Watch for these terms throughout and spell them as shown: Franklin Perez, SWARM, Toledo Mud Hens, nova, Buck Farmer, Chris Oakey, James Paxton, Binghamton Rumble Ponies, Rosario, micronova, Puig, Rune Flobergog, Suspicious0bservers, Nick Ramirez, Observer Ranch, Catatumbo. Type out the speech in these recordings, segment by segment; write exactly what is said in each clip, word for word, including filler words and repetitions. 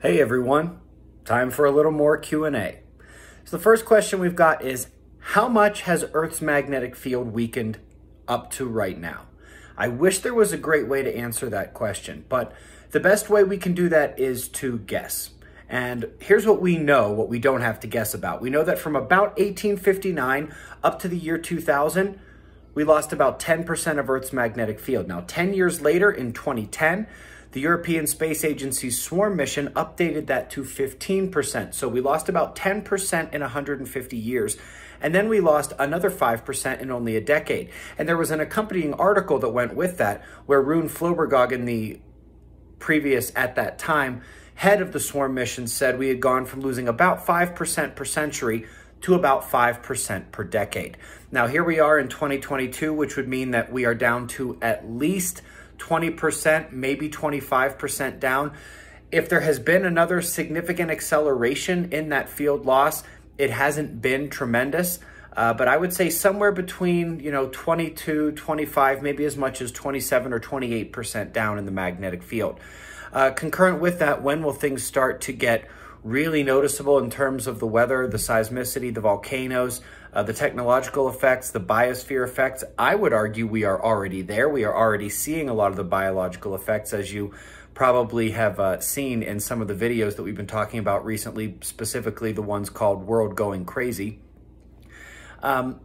Hey everyone, time for a little more Q and A. So the first question we've got is, how much has Earth's magnetic field weakened up to right now? I wish there was a great way to answer that question, but the best way we can do that is to guess. And here's what we know, what we don't have to guess about. We know that from about eighteen fifty-nine up to the year two thousand, we lost about ten percent of Earth's magnetic field. Now, ten years later in twenty ten, the European Space Agency's SWARM mission updated that to fifteen percent. So we lost about ten percent in one hundred fifty years. And then we lost another five percent in only a decade. And there was an accompanying article that went with that where Rune Flobergog, in the previous at that time, head of the SWARM mission, said we had gone from losing about five percent per century to about five percent per decade. Now, here we are in twenty twenty-two, which would mean that we are down to at least twenty percent, maybe twenty-five percent down. If there has been another significant acceleration in that field loss, it hasn't been tremendous, uh, but I would say somewhere between, you know, twenty-two, twenty-five, maybe as much as twenty-seven or twenty-eight percent down in the magnetic field. Uh, concurrent with that, when will things start to get really noticeable in terms of the weather, the seismicity, the volcanoes, uh, the technological effects, the biosphere effects? I would argue we are already there. We are already seeing a lot of the biological effects, as you probably have uh, seen in some of the videos that we've been talking about recently, specifically the ones called World Going Crazy. Um,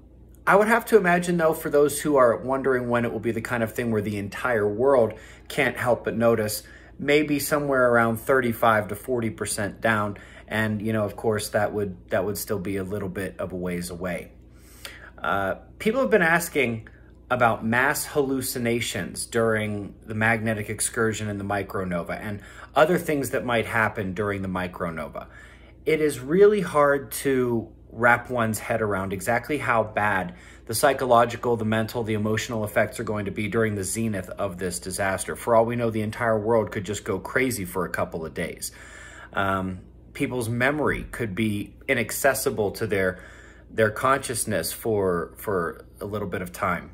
I would have to imagine, though, for those who are wondering when it will be the kind of thing where the entire world can't help but notice, maybe somewhere around thirty-five to forty percent down. And, you know, of course, that would that would still be a little bit of a ways away. Uh, people have been asking about mass hallucinations during the magnetic excursion and the micronova and other things that might happen during the micronova. It is really hard to wrap one's head around exactly how bad the psychological, the mental, the emotional effects are going to be during the zenith of this disaster. For all we know, the entire world could just go crazy for a couple of days. Um, people's memory could be inaccessible to their their consciousness for, for a little bit of time.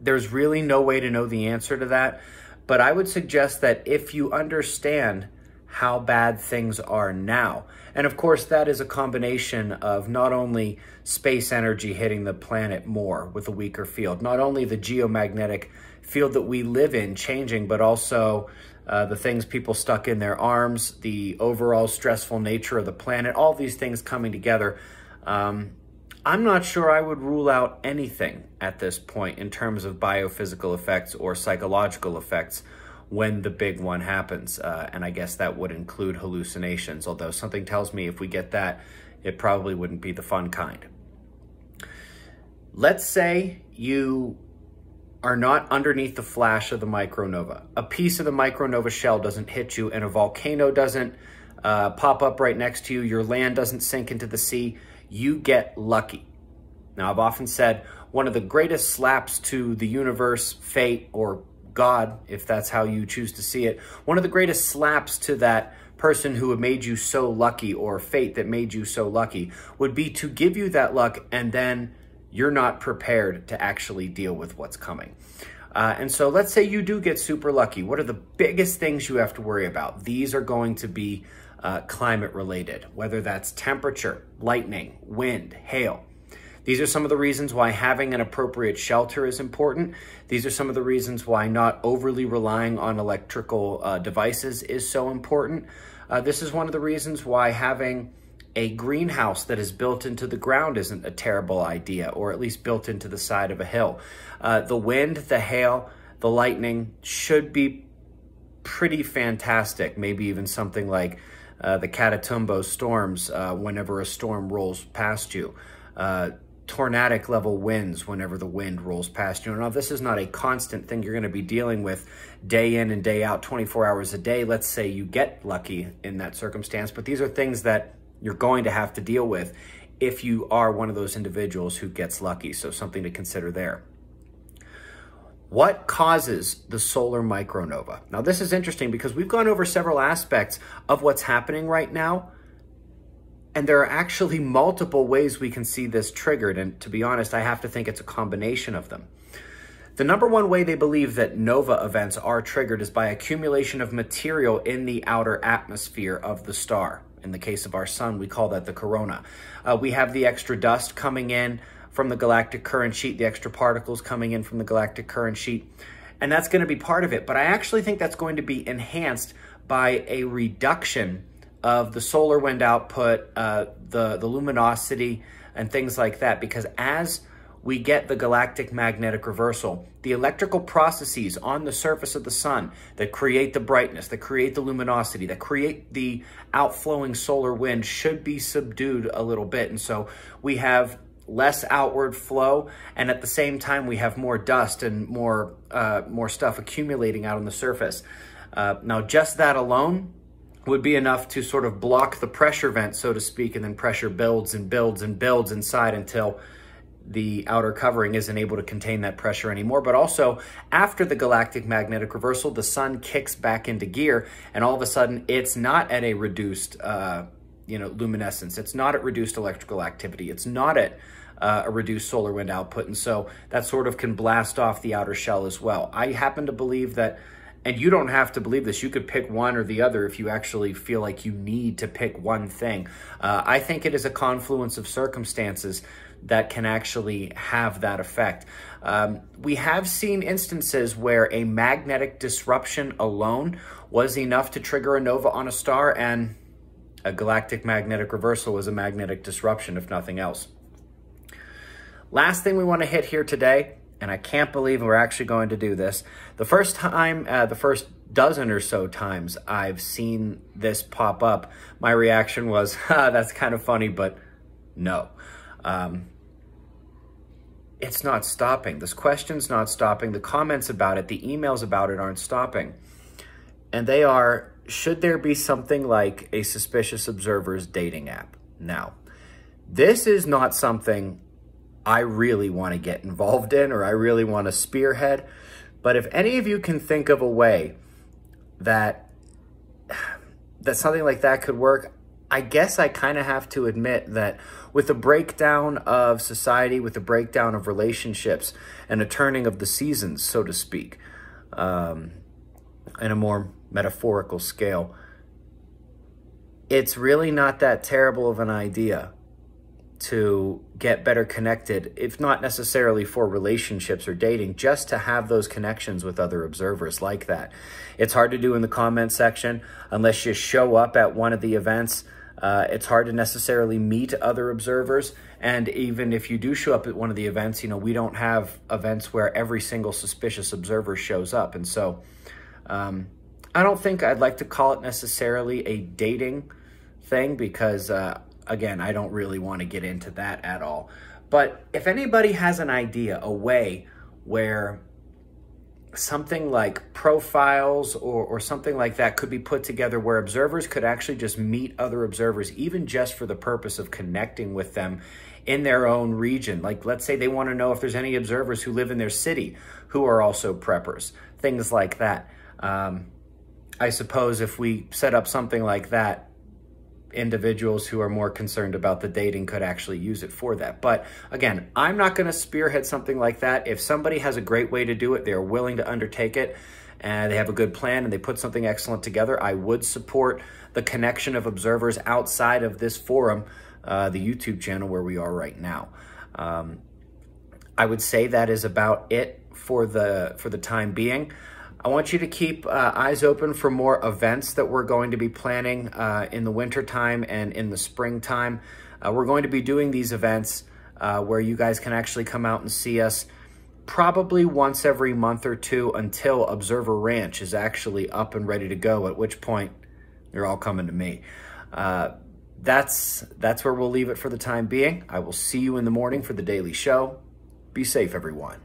There's really no way to know the answer to that, but I would suggest that if you understand how bad things are now. And of course, that is a combination of not only space energy hitting the planet more with a weaker field, not only the geomagnetic field that we live in changing, but also uh, the things people stuck in their arms, the overall stressful nature of the planet, all these things coming together. Um, I'm not sure I would rule out anything at this point in terms of biophysical effects or psychological effects when the big one happens. Uh, and I guess that would include hallucinations, although something tells me if we get that, it probably wouldn't be the fun kind. Let's say you are not underneath the flash of the micronova. A piece of the micronova shell doesn't hit you and a volcano doesn't uh, pop up right next to you. Your land doesn't sink into the sea. You get lucky. Now, I've often said one of the greatest slaps to the universe, fate, or God, if that's how you choose to see it, one of the greatest slaps to that person who made you so lucky, or fate that made you so lucky, would be to give you that luck and then you're not prepared to actually deal with what's coming. Uh, and so let's say you do get super lucky. What are the biggest things you have to worry about? These are going to be uh, climate related, whether that's temperature, lightning, wind, hail. These are some of the reasons why having an appropriate shelter is important. These are some of the reasons why not overly relying on electrical uh, devices is so important. Uh, this is one of the reasons why having a greenhouse that is built into the ground isn't a terrible idea, or at least built into the side of a hill. Uh, the wind, the hail, the lightning should be pretty fantastic, maybe even something like uh, the Catatumbo storms uh, whenever a storm rolls past you. Uh, tornadic level winds whenever the wind rolls past you. Now, this is not a constant thing you're going to be dealing with day in and day out, twenty-four hours a day. Let's say you get lucky in that circumstance, but these are things that you're going to have to deal with if you are one of those individuals who gets lucky. So something to consider there. What causes the solar micronova? Now, this is interesting because we've gone over several aspects of what's happening right now, and there are actually multiple ways we can see this triggered. And to be honest, I have to think it's a combination of them. The number one way they believe that nova events are triggered is by accumulation of material in the outer atmosphere of the star. In the case of our sun, we call that the corona. Uh, we have the extra dust coming in from the galactic current sheet, the extra particles coming in from the galactic current sheet, and that's going to be part of it. But I actually think that's going to be enhanced by a reduction of the solar wind output, uh, the, the luminosity, and things like that, because as we get the galactic magnetic reversal, the electrical processes on the surface of the sun that create the brightness, that create the luminosity, that create the outflowing solar wind should be subdued a little bit. And so we have less outward flow, and at the same time, we have more dust and more, uh, more stuff accumulating out on the surface. Uh, now, just that alone would be enough to sort of block the pressure vent, so to speak, and then pressure builds and builds and builds inside until the outer covering isn't able to contain that pressure anymore. But also, after the galactic magnetic reversal, the sun kicks back into gear, and all of a sudden, it's not at a reduced uh, you know, luminescence. It's not at reduced electrical activity. It's not at uh, a reduced solar wind output. And so that sort of can blast off the outer shell as well. I happen to believe that, and you don't have to believe this, you could pick one or the other if you actually feel like you need to pick one thing. Uh, I think it is a confluence of circumstances that can actually have that effect. Um, we have seen instances where a magnetic disruption alone was enough to trigger a nova on a star, and a galactic magnetic reversal was a magnetic disruption, if nothing else. Last thing we want to hit here today, and I can't believe we're actually going to do this. The first time, uh, the first dozen or so times I've seen this pop up, my reaction was, ha, that's kind of funny, but no. Um, it's not stopping. This question's not stopping. The comments about it, the emails about it aren't stopping. And they are, should there be something like a suspicious observer's dating app? Now, this is not something I really want to get involved in, or I really want to spearhead. But if any of you can think of a way that, that something like that could work, I guess I kind of have to admit that with the breakdown of society, with the breakdown of relationships, and a turning of the seasons, so to speak, um, in a more metaphorical scale, it's really not that terrible of an idea to get better connected, if not necessarily for relationships or dating, just to have those connections with other observers like that. It's hard to do in the comment section unless you show up at one of the events. Uh, it's hard to necessarily meet other observers. And even if you do show up at one of the events, you know, we don't have events where every single suspicious observer shows up. And so um, I don't think I'd like to call it necessarily a dating thing because, uh, again, I don't really want to get into that at all. But if anybody has an idea, a way where something like profiles or, or something like that could be put together where observers could actually just meet other observers, even just for the purpose of connecting with them in their own region. Like, let's say they want to know if there's any observers who live in their city who are also preppers, things like that. Um, I suppose if we set up something like that, individuals who are more concerned about the dating could actually use it for that. But again, I'm not going to spearhead something like that. If somebody has a great way to do it, they're willing to undertake it, and they have a good plan, and they put something excellent together, I would support the connection of observers outside of this forum, uh, the YouTube channel where we are right now. Um, I would say that is about it for the, for the time being. I want you to keep uh, eyes open for more events that we're going to be planning uh, in the wintertime and in the springtime. Uh, we're going to be doing these events uh, where you guys can actually come out and see us probably once every month or two until Observer Ranch is actually up and ready to go, at which point you're all coming to me. Uh, that's, that's where we'll leave it for the time being. I will see you in the morning for the daily show. Be safe, everyone.